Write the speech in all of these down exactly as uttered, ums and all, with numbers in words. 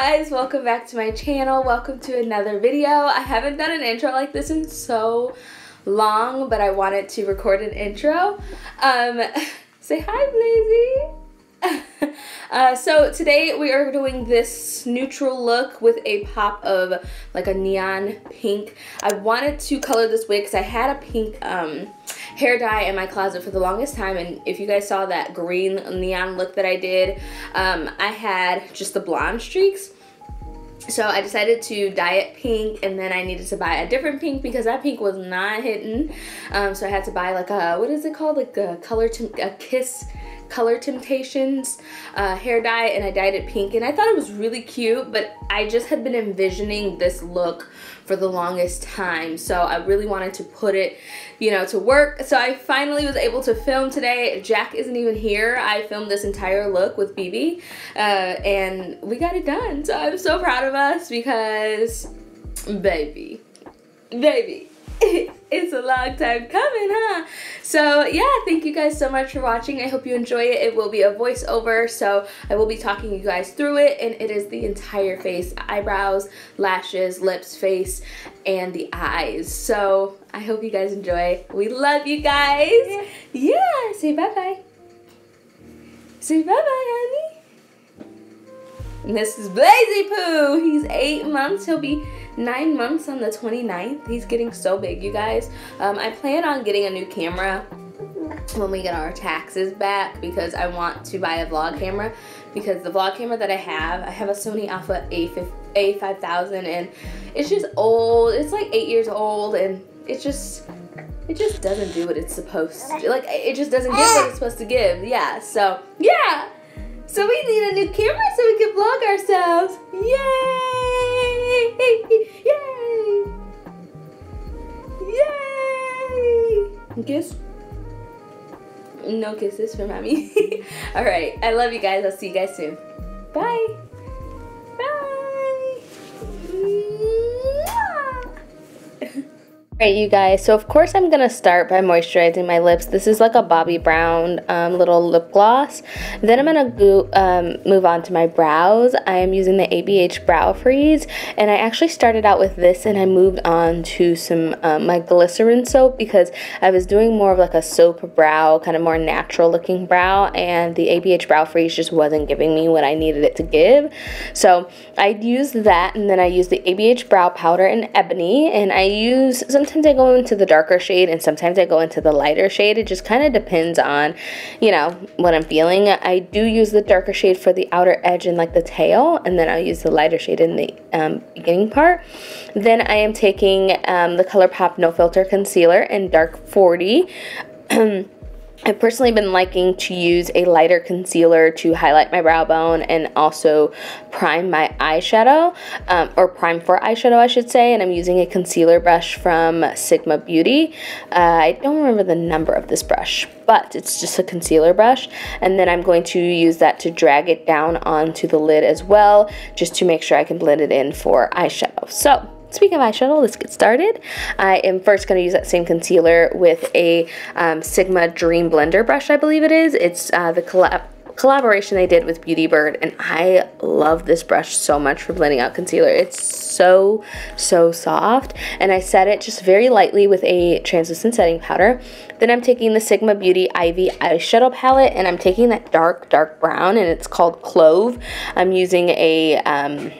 guys, welcome back to my channel. Welcome to another video. I haven't done an intro like this in so long, but I wanted to record an intro. Um, say hi, Blaise. uh, so today we are doing this neutral look with a pop of like a neon pink. I wanted to color this wig because I had a pink um, hair dye in my closet for the longest time, and if you guys saw that green neon look that I did, um, I had just the blonde streaks. So I decided to dye it pink, and then I needed to buy a different pink because that pink was not hitting. Um, so I had to buy like a, what is it called? Like a color, a kiss color temptations uh, hair dye, and I dyed it pink, and I thought it was really cute, but I just had been envisioning this look for the longest time. So I really wanted to put it, you know, to work. So I finally was able to film today. Jack isn't even here. I filmed this entire look with B B uh, and we got it done. So I'm so proud of us because baby, baby. It's a long time coming, huh? So yeah, thank you guys so much for watching. I hope you enjoy it. It will be a voiceover, so I will be talking you guys through it, and it is the entire face, eyebrows, lashes, lips, face, and the eyes. So I hope you guys enjoy. We love you guys. Yeah, yeah. Say bye-bye. Say bye-bye, honey. And this is Blaisey Pooh. He's eight months. He'll be nine months on the twenty-ninth. He's getting so big, you guys. Um, I plan on getting a new camera when we get our taxes back because I want to buy a vlog camera, because the vlog camera that I have, I have a Sony Alpha A five thousand, and it's just old. It's like eight years old, and it's just... It just doesn't do what it's supposed to. Like, it just doesn't give what it's supposed to give. Yeah, so, yeah! So we need a new camera so we can vlog ourselves. Yay! Yay! Yay! Kiss? No kisses for mommy. All right. I love you guys. I'll see you guys soon. Bye. Bye. All right, you guys. So of course I'm gonna start by moisturizing my lips. This is like a Bobbi Brown um, little lip gloss. Then I'm gonna go, um, move on to my brows. I am using the A B H Brow Freeze, and I actually started out with this, and I moved on to some um, my glycerin soap because I was doing more of like a soap brow, kind of more natural looking brow, and the A B H Brow Freeze just wasn't giving me what I needed it to give. So I used that, and then I used the A B H Brow Powder in Ebony, and I use some. Sometimes I go into the darker shade, and sometimes I go into the lighter shade. It just kind of depends on, you know, what I'm feeling. I do use the darker shade for the outer edge and like the tail, and then I'll use the lighter shade in the um, beginning part. Then I am taking um, the ColourPop No Filter Concealer in Dark forty. I've personally been liking to use a lighter concealer to highlight my brow bone and also prime my eyeshadow, um, or prime for eyeshadow I should say, and I'm using a concealer brush from Sigma Beauty. Uh, I don't remember the number of this brush, but it's just a concealer brush, and then I'm going to use that to drag it down onto the lid as well, just to make sure I can blend it in for eyeshadow. So, speaking of eyeshadow, let's get started. I am first going to use that same concealer with a um, Sigma Dream Blender brush, I believe it is. It's uh, the collab collaboration they did with Beauty Bird, and I love this brush so much for blending out concealer. It's so, so soft, and I set it just very lightly with a translucent setting powder. Then I'm taking the Sigma Beauty Ivy Eyeshadow Palette, and I'm taking that dark, dark brown, and it's called Clove. I'm using a... Um,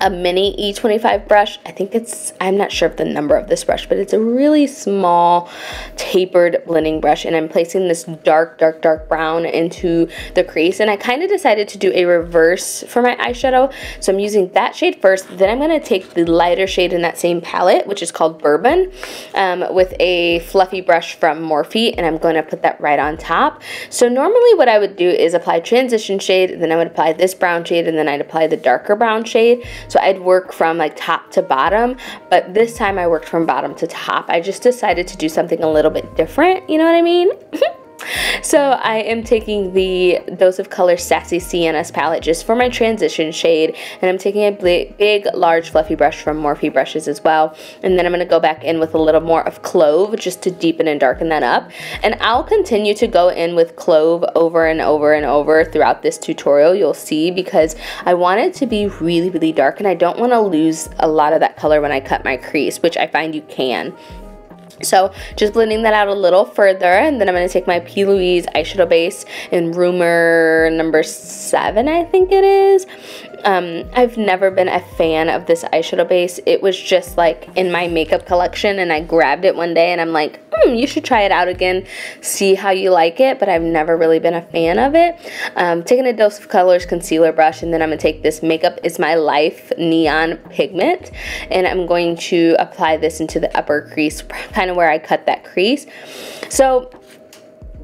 a mini E twenty-five brush. I think it's, I'm not sure of the number of this brush, but it's a really small tapered blending brush, and I'm placing this dark, dark, dark brown into the crease, and I kind of decided to do a reverse for my eyeshadow, so I'm using that shade first. Then I'm going to take the lighter shade in that same palette, which is called Bourbon, um, with a fluffy brush from Morphe, and I'm going to put that right on top. So normally what I would do is apply transition shade, then I would apply this brown shade, and then I'd apply the darker brown shade. So I'd work from like top to bottom, but this time I worked from bottom to top. I just decided to do something a little bit different, you know what I mean? So I am taking the Dose of Color Sassy Sienna's palette just for my transition shade, and I'm taking a big, large, fluffy brush from Morphe brushes as well, and then I'm going to go back in with a little more of Clove just to deepen and darken that up. And I'll continue to go in with Clove over and over and over throughout this tutorial, you'll see, because I want it to be really, really dark, and I don't want to lose a lot of that color when I cut my crease, which I find you can. So just blending that out a little further, and then I'm going to take my P. Louise eyeshadow base in Rumor number seven, I think it is. Um, I've never been a fan of this eyeshadow base. It was just like in my makeup collection, and I grabbed it one day and I'm like, hmm, you should try it out again, see how you like it, but I've never really been a fan of it. Um, taking a Dose of Colors concealer brush, and then I'm going to take this Makeup Is My Life Neon Pigment, and I'm going to apply this into the upper crease, kind of where I cut that crease. So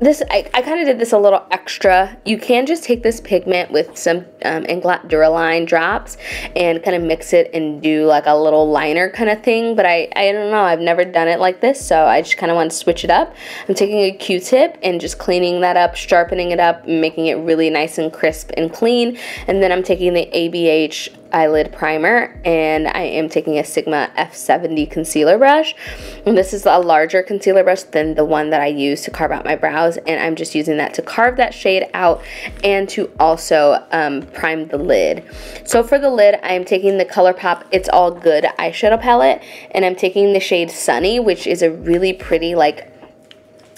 this, I, I kind of did this a little extra. You can just take this pigment with some um, Inglot Duraline drops and kind of mix it and do like a little liner kind of thing, but I, I don't know, I've never done it like this, so I just kind of want to switch it up. I'm taking a Q-tip and just cleaning that up, sharpening it up, making it really nice and crisp and clean, and then I'm taking the A B H Eyelid Primer, and I am taking a Sigma F seventy concealer brush, and this is a larger concealer brush than the one that I use to carve out my brows, and I'm just using that to carve that shade out and to also um, prime the lid. So for the lid, I'm taking the ColourPop It's All Good eyeshadow palette, and I'm taking the shade Sunny, which is a really pretty like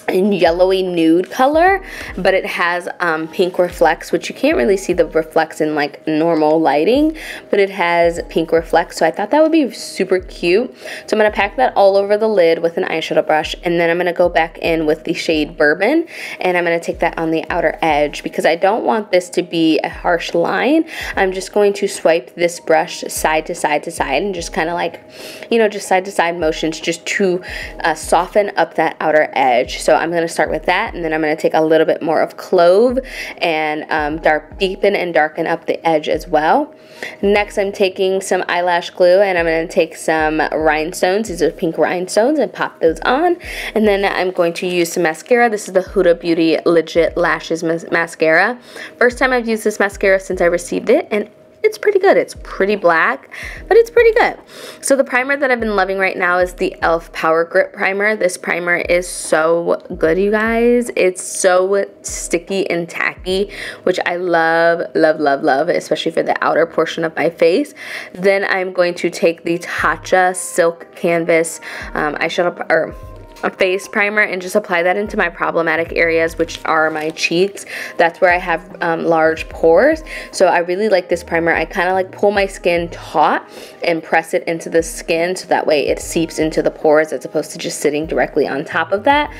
in yellowy nude color, but it has um, pink reflects, which you can't really see the reflects in like normal lighting, but it has pink reflects, so I thought that would be super cute. So I'm going to pack that all over the lid with an eyeshadow brush, and then I'm going to go back in with the shade Bourbon, and I'm going to take that on the outer edge because I don't want this to be a harsh line. I'm just going to swipe this brush side to side to side and just kind of like, you know, just side to side motions just to uh, soften up that outer edge. So I'm going to start with that, and then I'm going to take a little bit more of Clove and um, dark, deepen and darken up the edge as well. Next, I'm taking some eyelash glue, and I'm going to take some rhinestones. These are pink rhinestones, and pop those on. And then I'm going to use some mascara. This is the Huda Beauty Legit Lashes mascara. First time I've used this mascara since I received it, and it's pretty good. It's pretty black, but it's pretty good. So the primer that I've been loving right now is the E L F Power Grip Primer. This primer is so good, you guys. It's so sticky and tacky, which I love, love, love, love, especially for the outer portion of my face. Then I'm going to take the Tatcha Silk Canvas um, eyeshadow, or a face primer, and just apply that into my problematic areas, which are my cheeks. That's where I have um, large pores, so I really like this primer. I kind of like pull my skin taut and press it into the skin so that way it seeps into the pores as opposed to just sitting directly on top of that.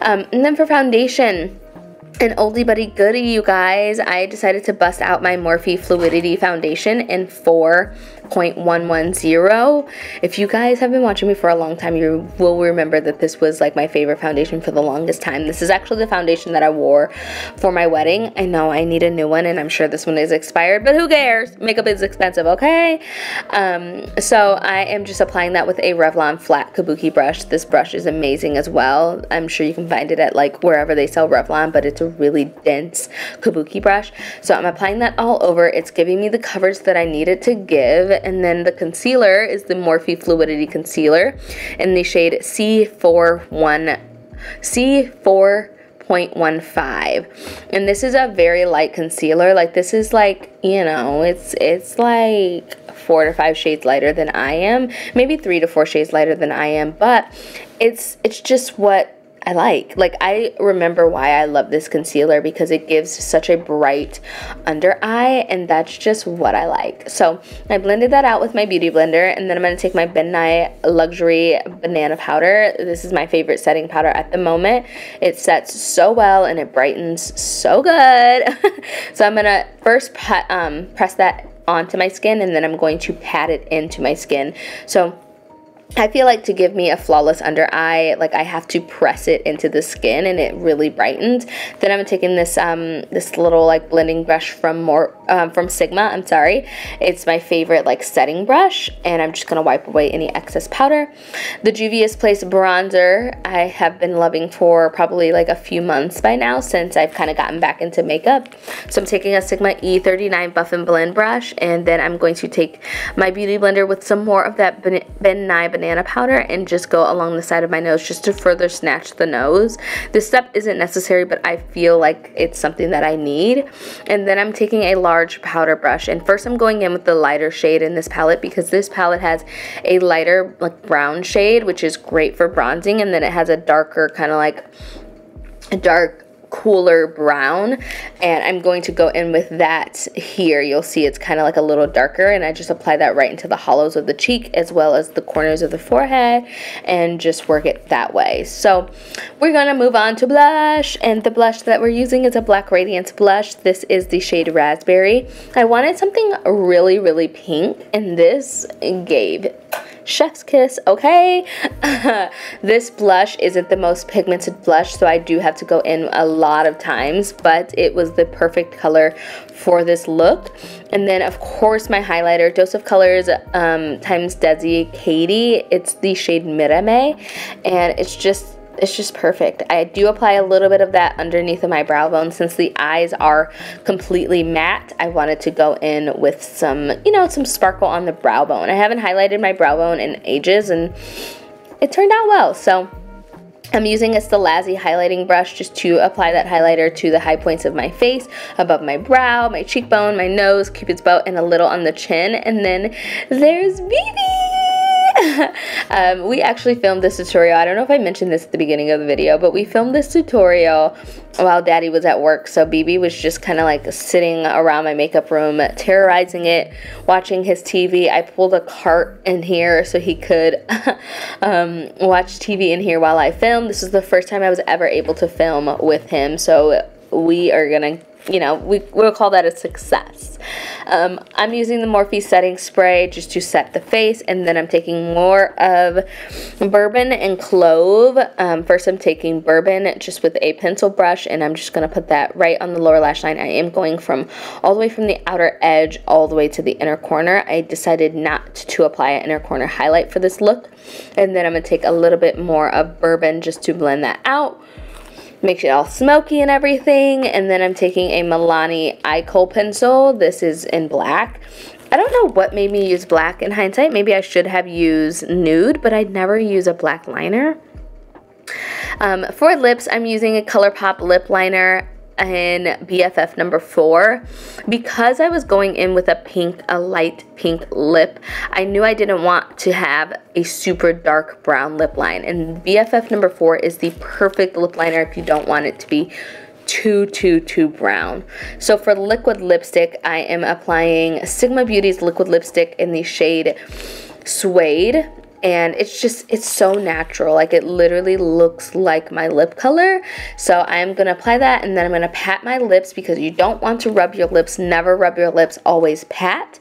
Um, and then for foundation, an oldie buddy goodie, you guys, I decided to bust out my Morphe Fluidity foundation in four point one one zero. If you guys have been watching me for a long time, you will remember that this was like my favorite foundation for the longest time. This is actually the foundation that I wore for my wedding. I know I need a new one, and I'm sure this one is expired, but who cares? Makeup is expensive, okay? Um, so I am just applying that with a Revlon flat kabuki brush. This brush is amazing as well. I'm sure you can find it at like wherever they sell Revlon, but it's a really dense kabuki brush. So I'm applying that all over. It's giving me the coverage that I need it to give. And then the concealer is the Morphe Fluidity Concealer in the shade C forty-one, C four point one five, and this is a very light concealer. Like, this is like, you know, it's it's like four to five shades lighter than I am, maybe three to four shades lighter than I am, but it's it's just what I like. Like, I remember why I love this concealer, because it gives such a bright under eye, and that's just what I like. So I blended that out with my Beauty Blender, and then I'm going to take my Ben Nye Luxury Banana Powder. This is my favorite setting powder at the moment. It sets so well and it brightens so good. So I'm going to first pat, um, press that onto my skin, and then I'm going to pat it into my skin. So I feel like to give me a flawless under eye, like I have to press it into the skin and it really brightens. Then I'm taking this um this little like blending brush from more um, from Sigma, I'm sorry. It's my favorite like setting brush, and I'm just gonna wipe away any excess powder. The Juvia's Place bronzer I have been loving for probably like a few months by now since I've kind of gotten back into makeup. So I'm taking a Sigma E thirty-nine Buff and Blend brush, and then I'm going to take my Beauty Blender with some more of that Ben Nye Banana Powder and just go along the side of my nose just to further snatch the nose. This step isn't necessary, but I feel like it's something that I need. And then I'm taking a large powder brush, and first I'm going in with the lighter shade in this palette because this palette has a lighter like brown shade, which is great for bronzing, and then it has a darker kind of like a dark cooler brown, and I'm going to go in with that here. You'll see it's kind of like a little darker, and I just apply that right into the hollows of the cheek as well as the corners of the forehead and just work it that way. So we're gonna move on to blush, and the blush that we're using is a Black Radiance blush. This is the shade Raspberry. I wanted something really really pink, and this gave chef's kiss, okay? This blush isn't the most pigmented blush, so I do have to go in a lot of times, but it was the perfect color for this look. And then of course my highlighter, Dose of Colors um, times Desi Katy. It's the shade Mirame, and it's just It's just perfect. I do apply a little bit of that underneath of my brow bone. Since the eyes are completely matte, I wanted to go in with some, you know, some sparkle on the brow bone. I haven't highlighted my brow bone in ages, and it turned out well. So I'm using a Stelazzy highlighting brush just to apply that highlighter to the high points of my face, above my brow, my cheekbone, my nose, Cupid's bow, and a little on the chin. And then there's B B! um, we actually filmed this tutorial. I don't know if I mentioned this at the beginning of the video, but we filmed this tutorial while Daddy was at work. So B B was just kind of like sitting around my makeup room, terrorizing it, watching his T V. I pulled a cart in here so he could um, watch T V in here while I filmed. This is the first time I was ever able to film with him, so we are gonna, you know, we, we'll call that a success. Um, I'm using the Morphe setting spray just to set the face, and then I'm taking more of Bourbon and Clove. Um, first I'm taking Bourbon just with a pencil brush, and I'm just going to put that right on the lower lash line. I am going from all the way from the outer edge all the way to the inner corner. I decided not to apply an inner corner highlight for this look. And then I'm going to take a little bit more of Bourbon just to blend that out. Makes it all smoky and everything. And then I'm taking a Milani Eye Kohl pencil. This is in black. I don't know what made me use black in hindsight. Maybe I should have used nude, but I'd never use a black liner. Um, for lips, I'm using a ColourPop lip liner in B F F number four. Because I was going in with a pink, a light pink lip, I knew I didn't want to have a super dark brown lip line, and B F F number four is the perfect lip liner if you don't want it to be too too too brown. So for liquid lipstick, I am applying Sigma Beauty's liquid lipstick in the shade Suede. And it's just, it's so natural. Like, it literally looks like my lip color. So I'm gonna apply that, and then I'm gonna pat my lips because you don't want to rub your lips. Never rub your lips, always pat.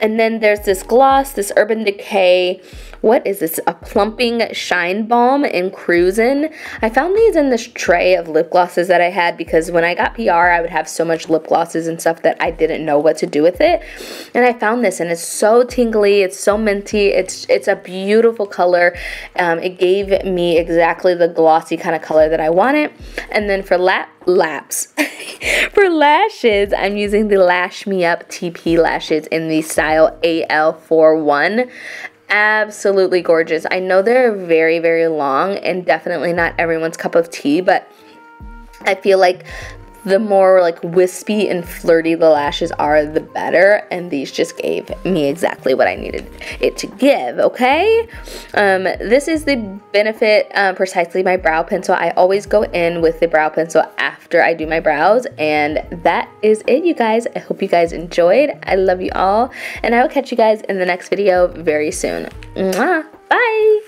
And then there's this gloss, this Urban Decay, what is this? A plumping shine balm in Cruisin'. I found these in this tray of lip glosses that I had because when I got P R, I would have so much lip glosses and stuff that I didn't know what to do with it. And I found this, and it's so tingly, it's so minty, it's it's a beautiful color. Um, it gave me exactly the glossy kind of color that I wanted. And then for lap laps, for lashes, I'm using the Lash Me Up T P lashes in the style A L forty-one. Absolutely gorgeous. I know they're very very long and definitely not everyone's cup of tea, but I feel like the more like wispy and flirty the lashes are, the better, and these just gave me exactly what I needed it to give, okay? Um, this is the Benefit uh, Precisely My Brow Pencil. I always go in with the brow pencil after I do my brows, and that is it, you guys. I hope you guys enjoyed. I love you all, and I will catch you guys in the next video very soon. Mwah! Bye!